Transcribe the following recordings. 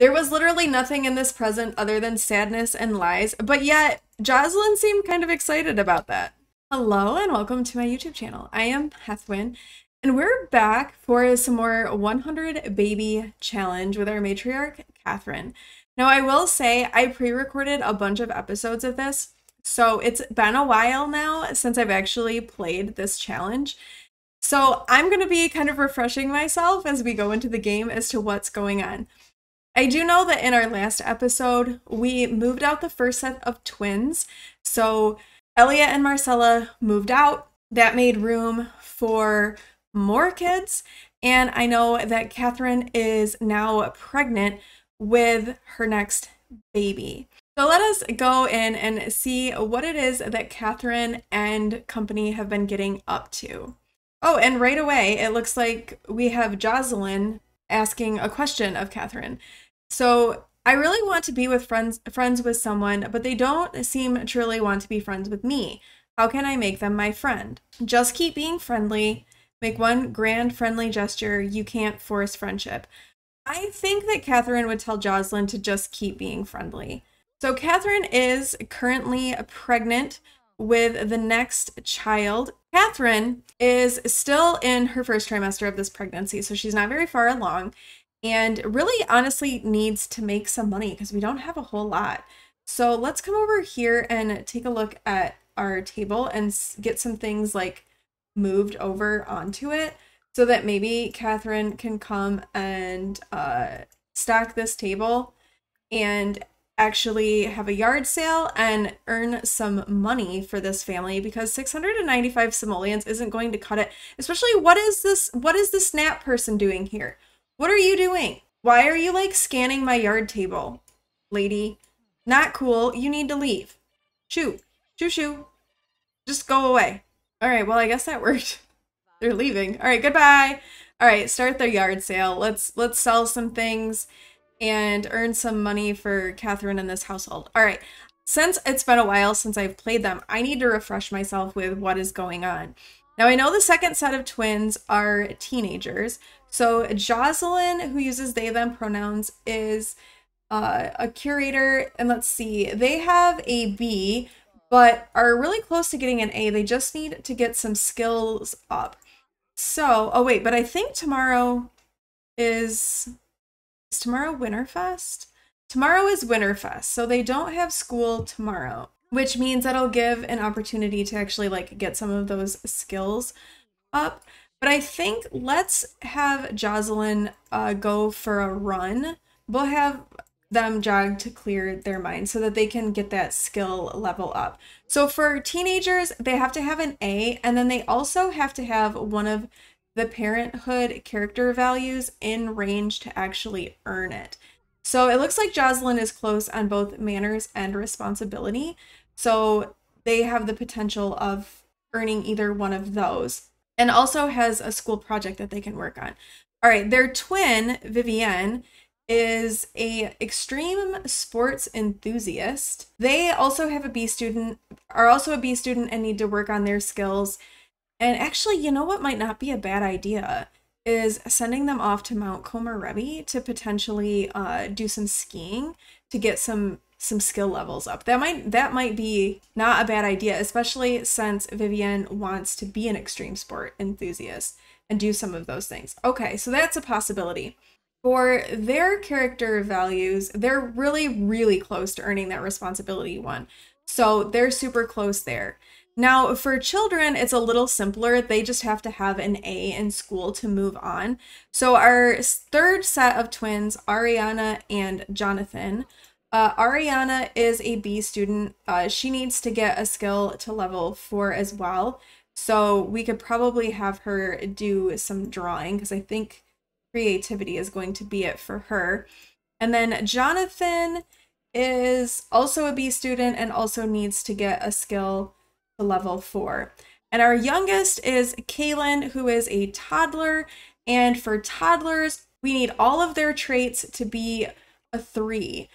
There was literally nothing in this present other than sadness and lies, but yet Jocelyn seemed kind of excited about that. Hello and welcome to my YouTube channel. I am Heathwyn, and we're back for some more 100 Baby Challenge with our matriarch, Catherine. Now, I will say I pre-recorded a bunch of episodes of this, so it's been a while now since I've actually played this challenge. So I'm going to be kind of refreshing myself as we go into the game as to what's going on. I do know that in our last episode, we moved out the first set of twins. So Elliot and Marcella moved out. That made room for more kids. And I know that Catherine is now pregnant with her next baby. So let us go in and see what it is that Catherine and company have been getting up to. Oh, and right away, it looks like we have Jocelyn asking a question of Catherine. So, I really want to be with friends with someone, but they don't seem truly want to be friends with me. How can I make them my friend? Just keep being friendly. Make one grand friendly gesture. You can't force friendship. I think that Catherine would tell Jocelyn to just keep being friendly. So, Catherine is currently pregnant with the next child. Catherine is still in her first trimester of this pregnancy, so she's not very far along and really honestly needs to make some money because we don't have a whole lot. So let's come over here and take a look at our table and get some things like moved over onto it so that maybe Catherine can come and stock this table and actually have a yard sale and earn some money for this family, because 695 simoleons isn't going to cut it. Especially, what is this snap person doing here? What are you doing? Why are you like scanning my yard table, lady? Not cool. You need to leave. Shoo. Shoo shoo. Just go away. All right, well, I guess that worked. They're leaving. All right, goodbye. All right, start their yard sale. Let's sell some things and earn some money for Catherine and this household. All right, since it's been a while since I've played them, I need to refresh myself with what is going on. Now, I know the second set of twins are teenagers. So Jocelyn, who uses they, them pronouns, is a curator. And let's see, they have a B, but are really close to getting an A. They just need to get some skills up. So, oh wait, but I think tomorrow is... Is tomorrow Winterfest? Tomorrow is Winterfest, so they don't have school tomorrow, which means that'll give an opportunity to actually like get some of those skills up. But I think let's have Jocelyn go for a run. We'll have them jog to clear their mind so that they can get that skill level up. So for teenagers, they have to have an A, and then they also have to have one of the parenthood character values in range to actually earn it. So it looks like Jocelyn is close on both manners and responsibility. So they have the potential of earning either one of those, and also has a school project that they can work on. All right, their twin, Vivienne, is an extreme sports enthusiast. They also have are also a B student and need to work on their skills. And actually, you know what might not be a bad idea is sending them off to Mt. Komorebi to potentially do some skiing to get some skill levels up. That might be not a bad idea, especially since Vivienne wants to be an extreme sport enthusiast and do some of those things. Okay, so that's a possibility. For their character values, they're really, really close to earning that responsibility one. So they're super close there. Now, for children, it's a little simpler. They just have to have an A in school to move on. So our third set of twins, Ariana and Jonathan. Ariana is a B student. She needs to get a skill to level 4 as well. So we could probably have her do some drawing, because I think creativity is going to be it for her. And then Jonathan is also a B student and also needs to get a skill level 4. And our youngest is Kaylin, who is a toddler, and for toddlers we need all of their traits to be a 3,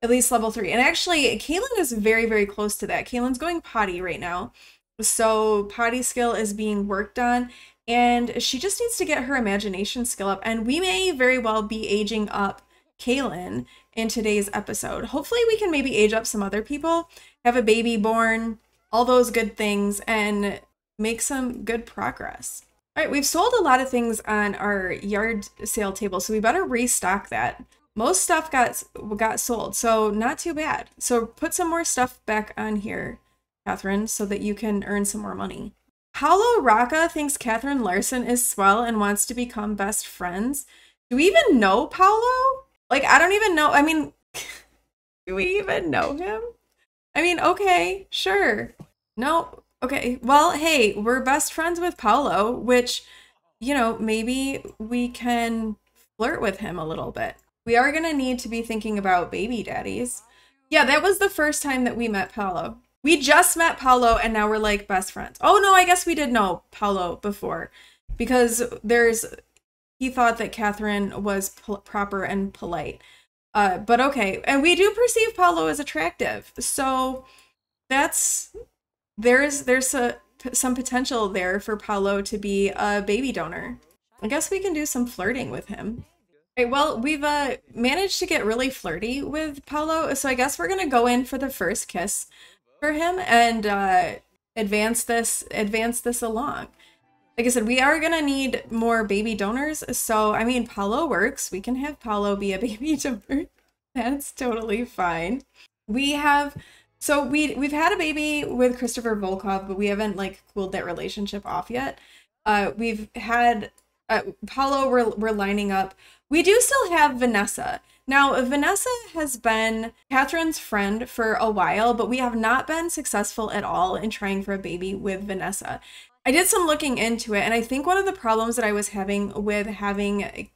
at least level 3. And actually Kaylin is very, very close to that. Kaylin's going potty right now, so potty skill is being worked on, and she just needs to get her imagination skill up. And we may very well be aging up Kaylin in today's episode. Hopefully we can maybe age up some other people, have a baby born, all those good things, and make some good progress. All right, we've sold a lot of things on our yard sale table, so we better restock that. Most stuff got sold, so not too bad. So put some more stuff back on here, Catherine, so that you can earn some more money. Paolo Rocca thinks Catherine Larson is swell and wants to become best friends. Do we even know Paolo? Like, I don't even know. I mean, do we even know him? I mean, okay, sure. No, okay. Well, hey, we're best friends with Paolo, which, you know, maybe we can flirt with him a little bit. We are going to need to be thinking about baby daddies. Yeah, that was the first time that we met Paolo. We just met Paolo and now we're like best friends. Oh no, I guess we did know Paolo before, because he thought that Catherine was proper and polite. But okay, and we do perceive Paolo as attractive. So there's some potential there for Paolo to be a baby donor. I guess we can do some flirting with him. Well, we've managed to get really flirty with Paolo, so I guess we're gonna go in for the first kiss for him and advance this along. Like I said, we are gonna need more baby donors, so I mean, Paolo works. We can have Paolo be a baby donor. That's totally fine. We've had a baby with Christopher Volkov, but we haven't like cooled that relationship off yet. We've had Paolo. We're lining up. We do still have Vanessa. Now, Vanessa has been Catherine's friend for a while, but we have not been successful at all in trying for a baby with Vanessa. I did some looking into it, and I think one of the problems that I was having with having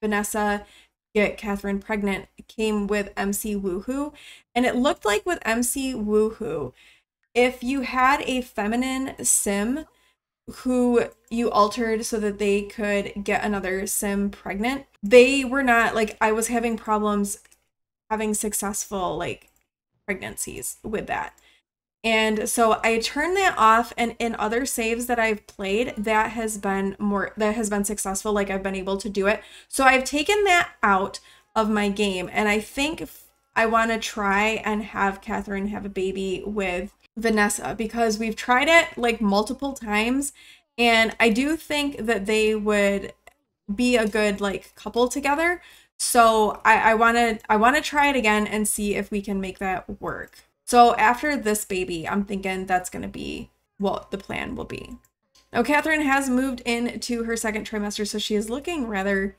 Vanessa get Catherine pregnant came with MC Woohoo. And it looked like with MC Woohoo, if you had a feminine sim who you altered so that they could get another sim pregnant, they were not, like, I was having problems having successful like pregnancies with that. And so I turned that off, and in other saves that I've played, that has been successful. Like, I've been able to do it. So I've taken that out of my game, and I think I want to try and have Catherine have a baby with Vanessa, because we've tried it like multiple times, and I do think that they would be a good like couple together. So I want to try it again and see if we can make that work. So after this baby, I'm thinking that's going to be what the plan will be. Now, Catherine has moved into her second trimester, so she is looking rather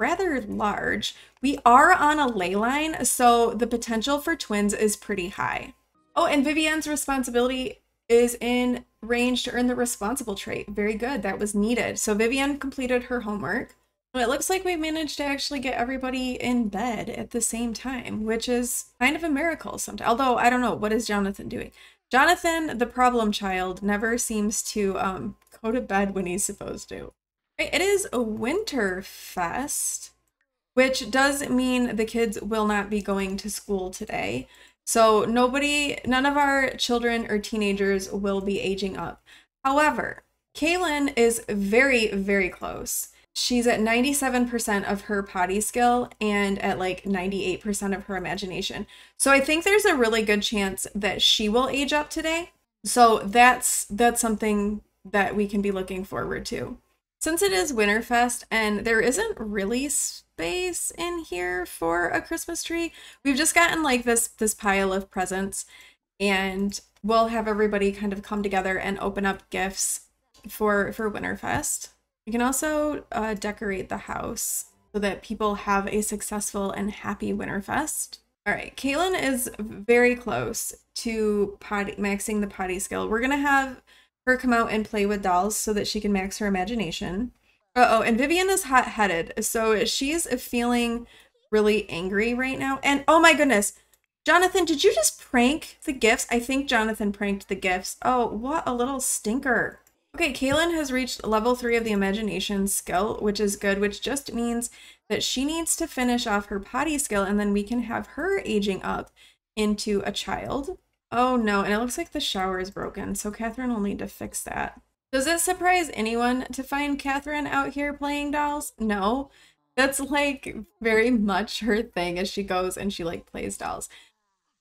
large. We are on a ley line, so the potential for twins is pretty high. Oh, and Vivienne's responsibility is in range to earn the responsible trait. Very good. That was needed. So Vivienne completed her homework. It looks like we managed to actually get everybody in bed at the same time, which is kind of a miracle sometimes. Although, I don't know. What is Jonathan doing? Jonathan, the problem child, never seems to go to bed when he's supposed to. It is a Winterfest, which does mean the kids will not be going to school today. So none of our children or teenagers will be aging up. However, Kaylin is very, very close. She's at 97% of her potty skill and at like 98% of her imagination. So I think there's a really good chance that she will age up today. So that's something that we can be looking forward to. Since it is Winterfest and there isn't really space in here for a Christmas tree, we've just gotten like this pile of presents, and we'll have everybody kind of come together and open up gifts for Winterfest. You can also decorate the house so that people have a successful and happy Winterfest. All right, Kaylin is very close to maxing the potty skill. We're gonna have her come out and play with dolls so that she can max her imagination. Uh-oh, and Vivienne is hot-headed, so she's feeling really angry right now. And oh my goodness, Jonathan, did you just prank the gifts? I think Jonathan pranked the gifts. Oh, what a little stinker. Okay, Kaylin has reached level 3 of the imagination skill, which is good, which just means that she needs to finish off her potty skill, and then we can have her aging up into a child. Oh no, and it looks like the shower is broken, so Catherine will need to fix that. Does it surprise anyone to find Catherine out here playing dolls? No. That's like very much her thing as she goes and she like plays dolls.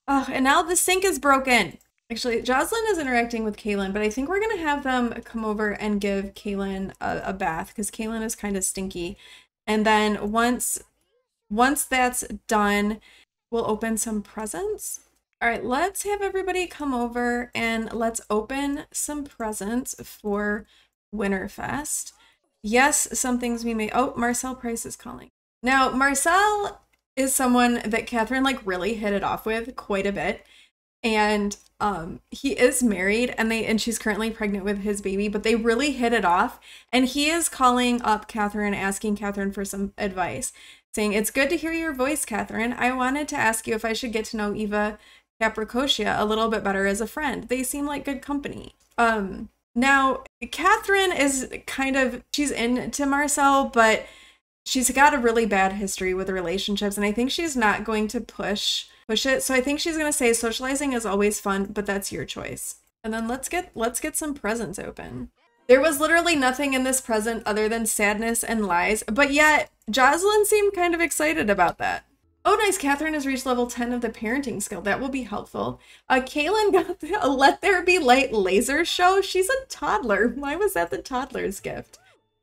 Oh, and now the sink is broken. Actually, Jocelyn is interacting with Kaylin, but I think we're going to have them come over and give Kaylin a bath because Kaylin is kind of stinky. And then once that's done, we'll open some presents. All right, let's have everybody come over and let's open some presents for Winterfest. Yes, some things we may... Oh, Marcel Price is calling. Now, Marcel is someone that Catherine like really hit it off with quite a bit. And he is married and she's currently pregnant with his baby, but they really hit it off. And he is calling up Catherine, asking Catherine for some advice, saying, "It's good to hear your voice, Catherine. I wanted to ask you if I should get to know Eva Capricosia a little bit better as a friend. They seem like good company." Now, Catherine is kind of, she's into Marcel, but she's got a really bad history with relationships, and I think she's not going to push it. So I think she's gonna say socializing is always fun, but that's your choice. And then let's get some presents open. There was literally nothing in this present other than sadness and lies, but yet Jocelyn seemed kind of excited about that. Oh nice, Catherine has reached level 10 of the parenting skill. That will be helpful. Kaylin got the Let There Be Light laser show. She's a toddler. Why was that the toddler's gift?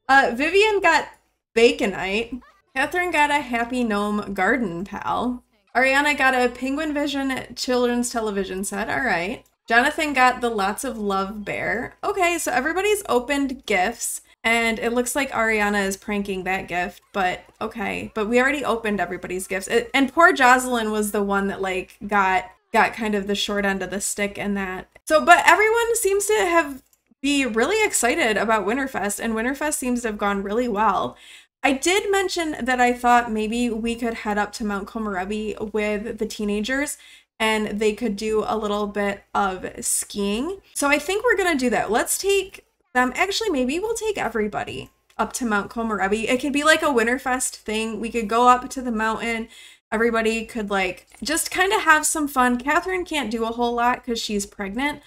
Vivienne got Baconite. Catherine got a Happy Gnome Garden Pal. Ariana got a Penguin Vision children's television set. All right. Jonathan got the Lots of Love Bear. Okay, so everybody's opened gifts, and it looks like Ariana is pranking that gift, but okay. But we already opened everybody's gifts. And poor Jocelyn was the one that like got kind of the short end of the stick in that. So, but everyone seems to be really excited about Winterfest, and Winterfest seems to have gone really well. I did mention that I thought maybe we could head up to Mt. Komorebi with the teenagers and they could do a little bit of skiing. So I think we're going to do that. Let's take them. Actually, maybe we'll take everybody up to Mt. Komorebi. It could be like a Winterfest thing. We could go up to the mountain. Everybody could like just kind of have some fun. Catherine can't do a whole lot because she's pregnant.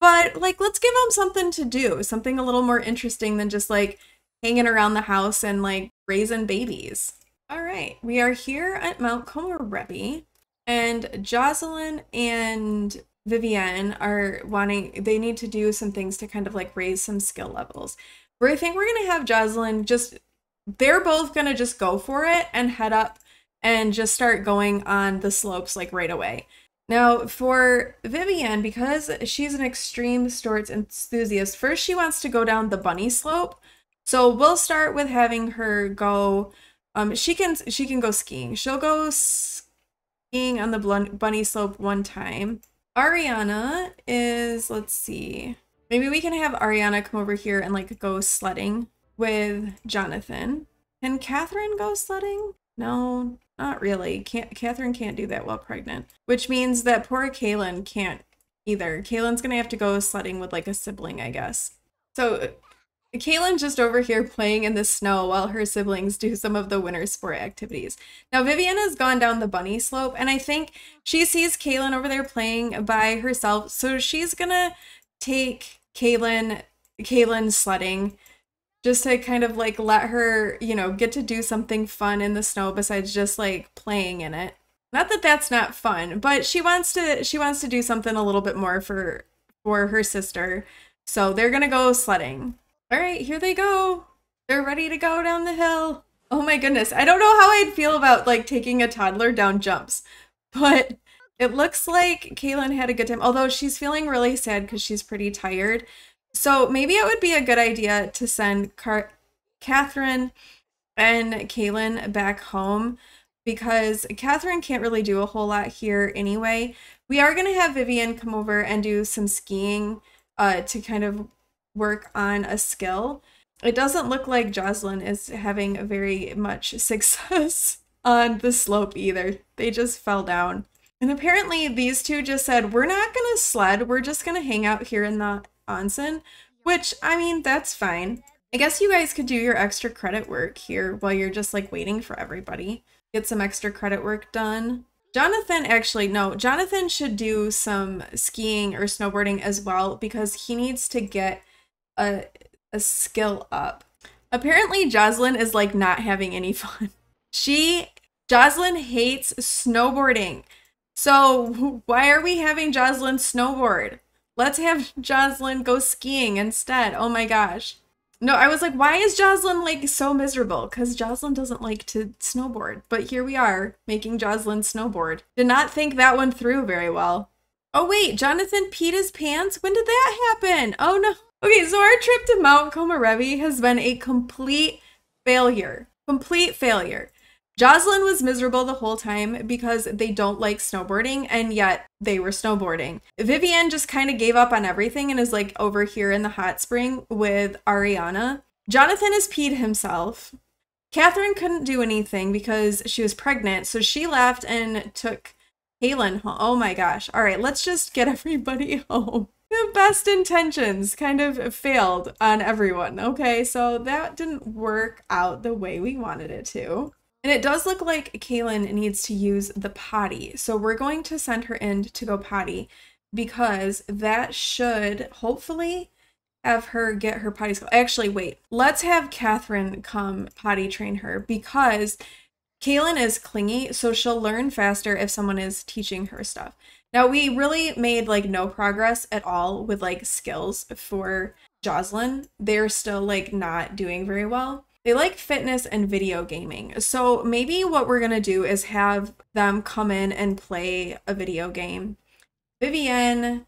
But like, let's give them something to do, something a little more interesting than just like hanging around the house and like raising babies. All right, we are here at Mt. Komorebi, and Jocelyn and Vivienne are they need to do some things to kind of like raise some skill levels. But I think we're gonna have Jocelyn they're both gonna just go for it and head up and just start going on the slopes like right away. Now, for Vivienne, because she's an extreme sports enthusiast, first she wants to go down the bunny slope. So we'll start with having her go, she can go skiing. She'll go skiing on the bunny slope one time. Ariana is, let's see, maybe we can have Ariana come over here and like go sledding with Jonathan. Can Catherine go sledding? No, not really. Catherine can't do that while pregnant, which means that poor Kaylin can't either. Kaylin's gonna have to go sledding with like a sibling, I guess. So Kaylin's just over here playing in the snow while her siblings do some of the winter sport activities. Now, Vivienne has gone down the bunny slope, and I think she sees Kaylin over there playing by herself, so she's gonna take Kaylin sledding just to kind of like let her, you know, get to do something fun in the snow besides just like playing in it. Not that that's not fun, but she wants to do something a little bit more for her sister, so they're gonna go sledding. All right, here they go. They're ready to go down the hill. Oh my goodness. I don't know how I'd feel about like taking a toddler down jumps, but it looks like Kaylin had a good time, although she's feeling really sad because she's pretty tired. So maybe it would be a good idea to send Catherine and Kaylin back home because Catherine can't really do a whole lot here anyway. We are going to have Vivienne come over and do some skiing to kind of work on a skill. It doesn't look like Jocelyn is having very much success on the slope either. They just fell down. And apparently these two just said, we're not gonna sled, we're just gonna hang out here in the onsen, which I mean, that's fine. I guess you guys could do your extra credit work here while you're just like waiting for everybody. Get some extra credit work done. Jonathan, actually, no, Jonathan should do some skiing or snowboarding as well because he needs to get a skill up. Apparently Jocelyn is like not having any fun. Jocelyn hates snowboarding. So why are we having Jocelyn snowboard? Let's have Jocelyn go skiing instead. Oh my gosh. No, I was like, why is Jocelyn like so miserable? Because Jocelyn doesn't like to snowboard. But here we are making Jocelyn snowboard. Did not think that one through very well. Oh wait, Jonathan peed his pants? When did that happen? Oh no. Okay, so our trip to Mt. Komorebi has been a complete failure. Complete failure. Jocelyn was miserable the whole time because they don't like snowboarding, and yet they were snowboarding. Vivienne just kind of gave up on everything and is like over here in the hot spring with Ariana. Jonathan has peed himself. Catherine couldn't do anything because she was pregnant, so she left and took Kaylin home. Oh my gosh. All right, let's just get everybody home. The best intentions kind of failed on everyone. Okay, so that didn't work out the way we wanted it to. And it does look like Kaylin needs to use the potty. So we're going to send her in to go potty because that should hopefully have her get her potty skill. Actually, wait, let's have Catherine come potty train her because Kaylin is clingy, so she'll learn faster if someone is teaching her stuff. Now, we really made like no progress at all with like skills for Jocelyn. They're still like not doing very well. They like fitness and video gaming. So maybe what we're gonna do is have them come in and play a video game. Vivienne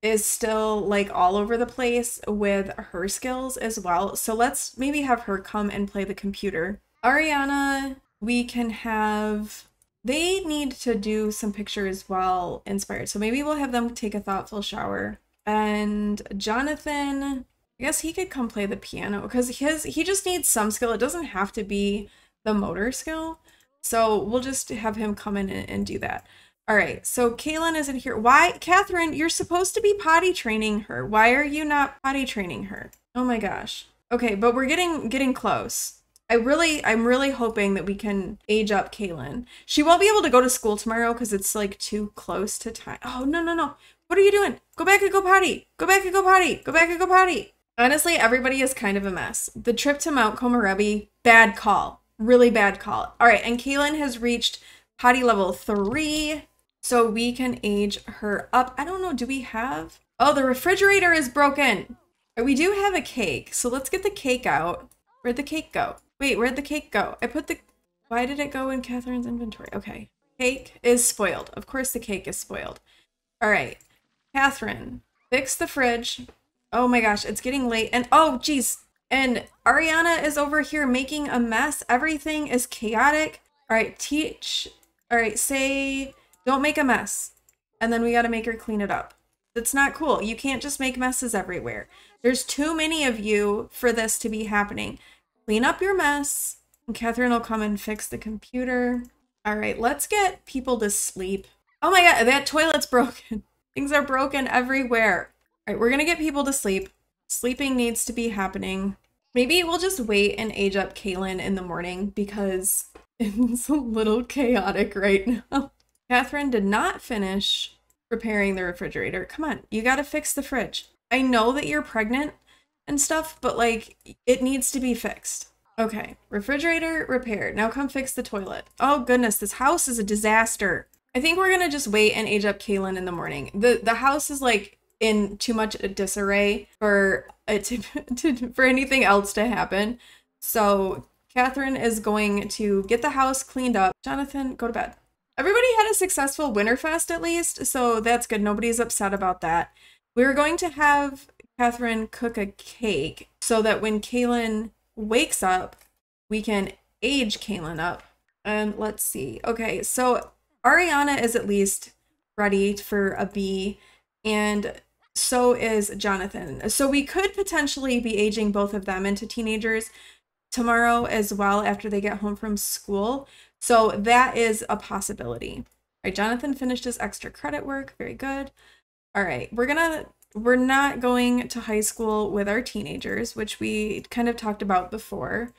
is still like all over the place with her skills as well. So let's maybe have her come and play the computer. Ariana, we can have, they need to do some pictures while inspired. So maybe we'll have them take a thoughtful shower. And Jonathan, I guess he could come play the piano because he just needs some skill. It doesn't have to be the motor skill. So we'll just have him come in and do that. All right, so Kaylin isn't here. Why? Catherine, you're supposed to be potty training her. Why are you not potty training her? Oh my gosh. Okay, but we're getting close. I'm really hoping that we can age up Kaylin. She won't be able to go to school tomorrow because it's like too close to time. Oh, no, no, no. What are you doing? Go back and go potty. Go back and go potty. Go back and go potty. Honestly, everybody is kind of a mess. The trip to Mt. Komorebi, bad call. Really bad call. All right, and Kaylin has reached potty level 3, so we can age her up. I don't know, do we have? Oh, the refrigerator is broken. We do have a cake, so let's get the cake out. Where'd the cake go? Wait, where'd the cake go? I put the, why did it go in Catherine's inventory? Okay, cake is spoiled. Of course the cake is spoiled. All right, Catherine, fix the fridge. Oh my gosh, it's getting late and oh geez, and Ariana is over here making a mess. Everything is chaotic. All right, teach. All right, say don't make a mess. And then we got to make her clean it up. That's not cool. You can't just make messes everywhere. There's too many of you for this to be happening. Clean up your mess. And Catherine will come and fix the computer. All right, let's get people to sleep. Oh my God, that toilet's broken. Things are broken everywhere. All right, we're gonna get people to sleep. Sleeping needs to be happening. Maybe we'll just wait and age up Kaylin in the morning because it's a little chaotic right now. Catherine did not finish repairing the refrigerator. Come on, you gotta fix the fridge. I know that you're pregnant and stuff, but like it needs to be fixed. Okay, refrigerator repaired. Now come fix the toilet. Oh goodness, this house is a disaster. I think we're gonna just wait and age up Kaylin in the morning. The house is like in too much disarray for it for anything else to happen. So Catherine is going to get the house cleaned up. Jonathan, go to bed. Everybody had a successful Winterfest at least, so that's good. Nobody's upset about that. We were going to have Catherine cook a cake so that when Kaylin wakes up, we can age Kaylin up. And let's see. Okay, so Ariana is at least ready for a B. And so is Jonathan. So we could potentially be aging both of them into teenagers tomorrow as well after they get home from school. So that is a possibility. All right, Jonathan finished his extra credit work. Very good. All right, we're not going to high school with our teenagers, which we kind of talked about before.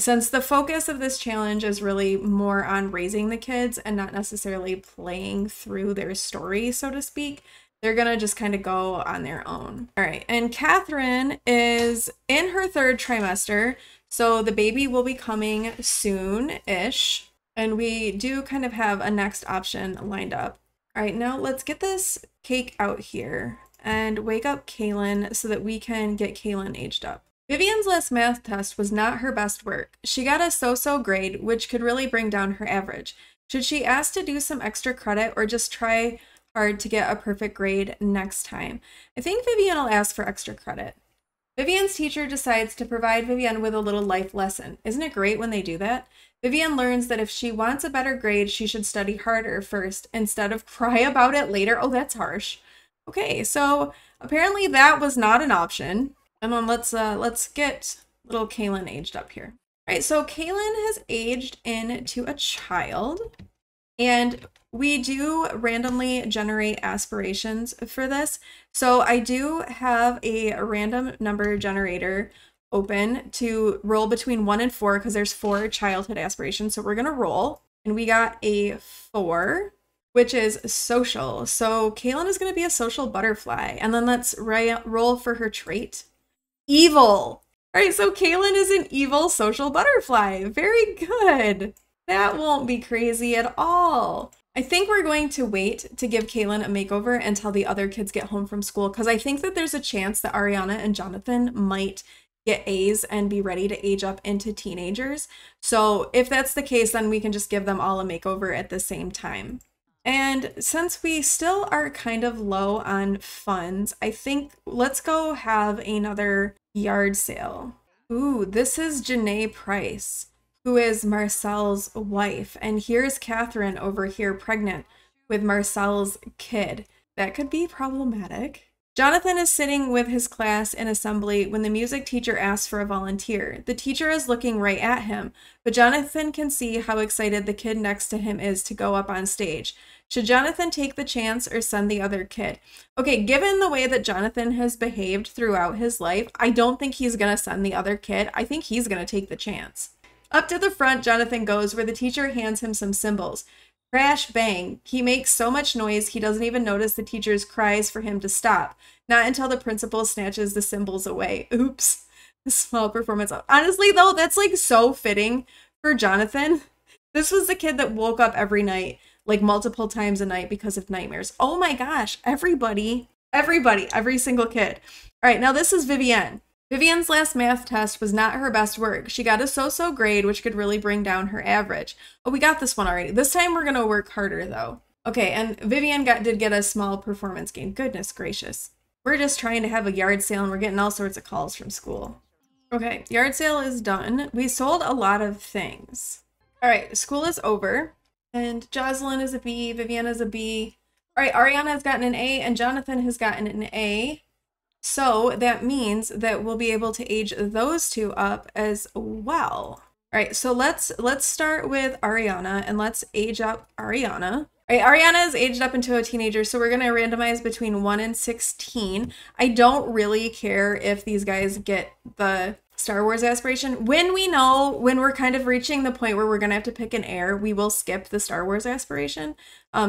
Since the focus of this challenge is really more on raising the kids and not necessarily playing through their story, so to speak, they're gonna just kind of go on their own. All right, and Catherine is in her 3rd trimester, So the baby will be coming soon-ish, and we do kind of have a next option lined up. All right, now let's get this cake out here and wake up Kaylin so that we can get Kaylin aged up. Vivienne's last math test was not her best work. She got a so-so grade, which could really bring down her average. Should she ask to do some extra credit or just try hard to get a perfect grade next time? I think Vivienne will ask for extra credit. Vivienne's teacher decides to provide Vivienne with a little life lesson. Isn't it great when they do that? Vivienne learns that if she wants a better grade, she should study harder first instead of cry about it later. Oh, that's harsh. Okay, so apparently that was not an option. And then let's get little Kaylin aged up here. All right, so Kaylin has aged into a child, and we do randomly generate aspirations for this. So I do have a random number generator open to roll between 1 and 4 because there's 4 childhood aspirations. So we're gonna roll, and we got a 4. Which is social. So Kaylin is going to be a social butterfly. And then let's roll for her trait. Evil. All right, so Kaylin is an evil social butterfly. Very good. That won't be crazy at all. I think we're going to wait to give Kaylin a makeover until the other kids get home from school, because I think that there's a chance that Ariana and Jonathan might get A's and be ready to age up into teenagers. So if that's the case, then we can just give them all a makeover at the same time. And since we still are kind of low on funds, I think let's go have another yard sale. Ooh, this is Janae Price, who is Marcel's wife. And here's Catherine over here pregnant with Marcel's kid. That could be problematic. Jonathan is sitting with his class in assembly when the music teacher asks for a volunteer. The teacher is looking right at him, but Jonathan can see how excited the kid next to him is to go up on stage. Should Jonathan take the chance or send the other kid? Okay, given the way that Jonathan has behaved throughout his life, I don't think he's gonna send the other kid. I think he's gonna take the chance. Up to the front, Jonathan goes, where the teacher hands him some cymbals. Crash, bang. He makes so much noise he doesn't even notice the teacher's cries for him to stop. Not until the principal snatches the cymbals away. Oops. A small performance. Honestly, though, that's like so fitting for Jonathan. This was the kid that woke up every night, like multiple times a night because of nightmares. Oh my gosh, everybody, every single kid. All right, now this is Vivienne. Vivienne's last math test was not her best work. She got a so-so grade, which could really bring down her average. Oh, we got this one already. This time we're gonna work harder though. Okay, and Vivienne did get a small performance gain. Goodness gracious. We're just trying to have a yard sale and we're getting all sorts of calls from school. Okay, yard sale is done. We sold a lot of things. All right, school is over. And Jocelyn is a B, Vivienne is a B. All right, Ariana has gotten an A and Jonathan has gotten an A. So that means that we'll be able to age those two up as well. All right, so let's start with Ariana and let's age up Ariana. All right, Ariana is aged up into a teenager, so we're gonna randomize between 1 and 16. I don't really care if these guys get the Star Wars aspiration. When we know, when we're kind of reaching the point where we're gonna have to pick an heir, we will skip the Star Wars aspiration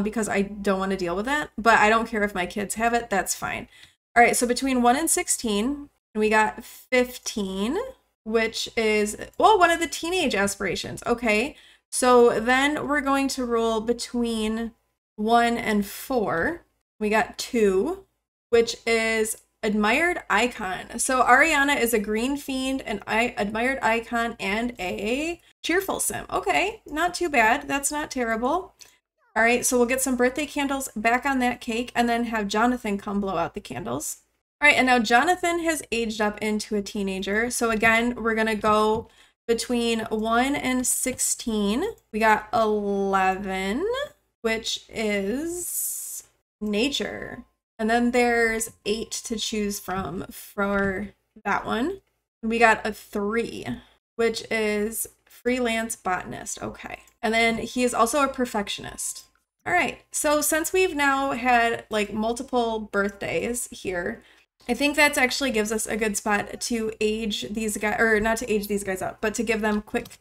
because I don't wanna deal with that, but I don't care if my kids have it, that's fine. All right, so between 1 and 16, and we got 15, which is, well, one of the teenage aspirations. Okay, so then we're going to roll between 1 and 4. We got 2, which is admired icon. So Ariana is a green fiend, an admired icon, and a cheerful sim. Okay, not too bad. That's not terrible. All right, so we'll get some birthday candles back on that cake and then have Jonathan come blow out the candles. All right, and now Jonathan has aged up into a teenager. So again, we're gonna go between 1 and 16. We got 11, which is nature. And then there's 8 to choose from for that one. We got a 3, which is freelance botanist. Okay. And then he is also a perfectionist. All right. So since we've now had like multiple birthdays here, I think that actually gives us a good spot to age these guys, or not to age these guys up, but to give them quick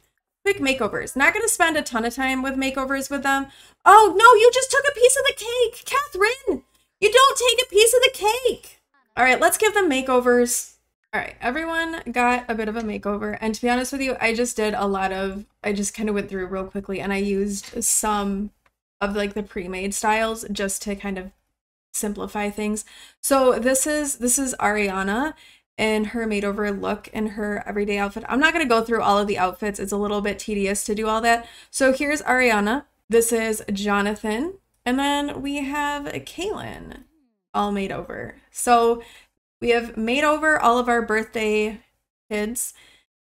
makeovers. Not going to spend a ton of time with makeovers with them. Oh no, you just took a piece of the cake, Catherine. You don't take a piece of the cake. All right, let's give them makeovers. All right, everyone got a bit of a makeover, and to be honest with you, I just kind of went through real quickly, and I used some of like the pre-made styles just to kind of simplify things. So this is Ariana in her makeover look and her everyday outfit. I'm not going to go through all of the outfits. It's a little bit tedious to do all that. So here's Ariana. This is Jonathan. And then we have Kaylin all made over. So we have made over all of our birthday kids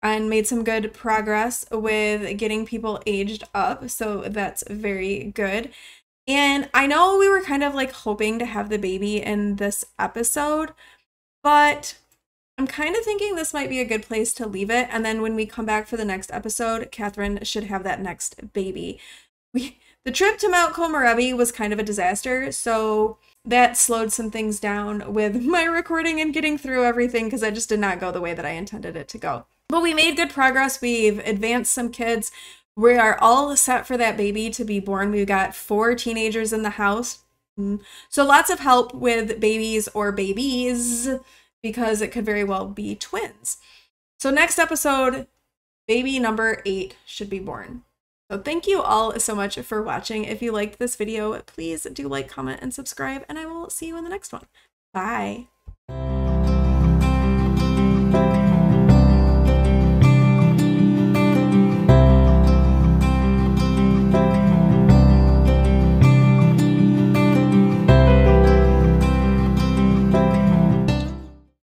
and made some good progress with getting people aged up. So that's very good. And I know we were kind of like hoping to have the baby in this episode, but I'm kind of thinking this might be a good place to leave it. And then when we come back for the next episode, Catherine should have that next baby. The trip to Mt. Komorebi was kind of a disaster, so that slowed some things down with my recording and getting through everything because I just did not go the way that I intended it to go. But we made good progress. We've advanced some kids. We are all set for that baby to be born. We've got 4 teenagers in the house. So lots of help with babies or babies because it could very well be twins. So next episode, baby number 8 should be born. So thank you all so much for watching. If you liked this video, please do like, comment, and subscribe, and I will see you in the next one. Bye.